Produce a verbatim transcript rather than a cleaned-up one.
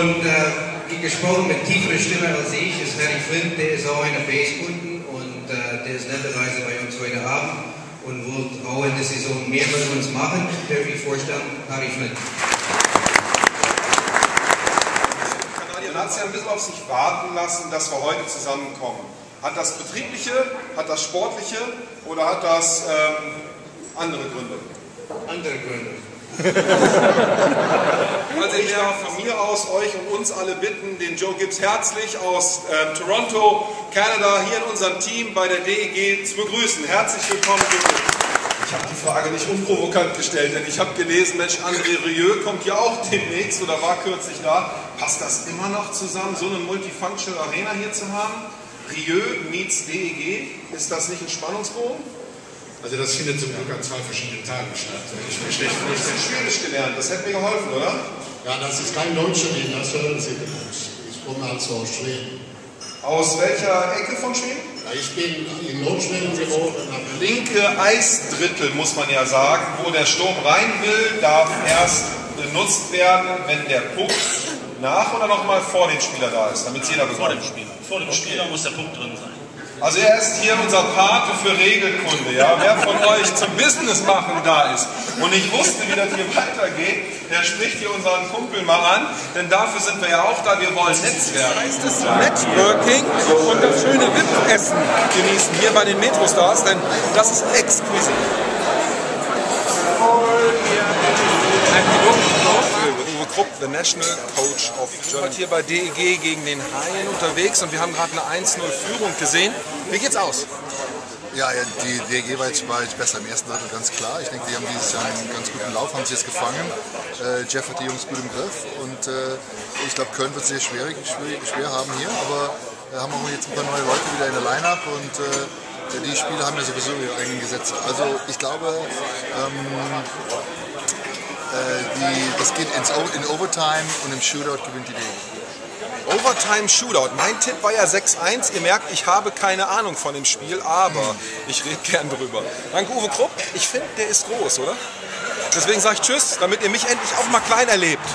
Und äh, wie gesprochen mit tieferer Stimme als ich ist Harry Flint, der ist auch einer Bassbuten und äh, der ist netterweise bei uns heute Abend und wird auch in der Saison mehr mit uns machen. Derby-Vorstand Harry Flint. Man hat es ja ein bisschen auf sich warten lassen, dass wir heute zusammenkommen. Hat das Betriebliche, hat das Sportliche oder hat das ähm, andere Gründe? Andere Gründe. Also ich darf von mir aus euch und uns alle bitten, den Joe Gibbs herzlich aus äh, Toronto, Kanada, hier in unserem Team bei der D E G zu begrüßen. Herzlich willkommen. Ich habe die Frage nicht unprovokant gestellt, denn ich habe gelesen, Mensch, André Rieu kommt ja auch demnächst oder war kürzlich da. Passt das immer noch zusammen, so eine Multifunctional Arena hier zu haben? Rieu meets D E G, ist das nicht ein Spannungsbogen? Also das findet zum Glück an zwei verschiedenen Tagen statt. Ich bin schlecht ein bisschen Schwedisch gelernt, das hätte mir geholfen, oder? Ja, das ist kein Deutsch für mich, das hören Sie bloß. Ich komme also aus Schweden. Aus welcher Ecke von Schweden? Ja, ich bin in Nordschweden geboren. Linke Eisdrittel, muss man ja sagen, wo der Sturm rein will, darf erst benutzt werden, wenn der Puck nach oder nochmal vor dem Spieler da ist, damit jeder bekommt. Vor dem Spieler. Vor dem Spieler muss der Puck drin sein. Also er ist hier unser Pate für Regelkunde, ja. Wer von euch zum Business machen da ist und ich wusste, wie das hier weitergeht, der spricht hier unseren Kumpel mal an, denn dafür sind wir ja auch da, wir wollen Netzwerken. Das heißt, das Networking und das schöne V I P-Essen genießen hier bei den Metro Stars, denn das ist exquisit. Uwe Krupp, the National Coach of Germany. Wir sind heute hier bei D E G gegen den Haien unterwegs und wir haben gerade eine eins null Führung gesehen. Wie geht's aus? Ja, die D E G war jetzt, war jetzt besser im ersten Drittel, ganz klar. Ich denke, die haben dieses Jahr einen ganz guten Lauf, haben sie jetzt gefangen. Äh, Jeff hat die Jungs gut im Griff und äh, ich glaube, Köln wird es sehr schwierig, schwierig, schwer haben hier, aber äh, haben auch jetzt ein paar neue Leute wieder in der Line-Up und äh, die Spieler haben ja sowieso ihre eigenen Gesetze. Also ich glaube, ähm, Die, das geht ins, in Overtime und im Shootout gewinnt die D E G. Overtime Shootout. Mein Tipp war ja sechs eins. Ihr merkt, ich habe keine Ahnung von dem Spiel, aber ich rede gern drüber. Danke Uwe Krupp. Ich finde, der ist groß, oder? Deswegen sage ich Tschüss, damit ihr mich endlich auch mal klein erlebt.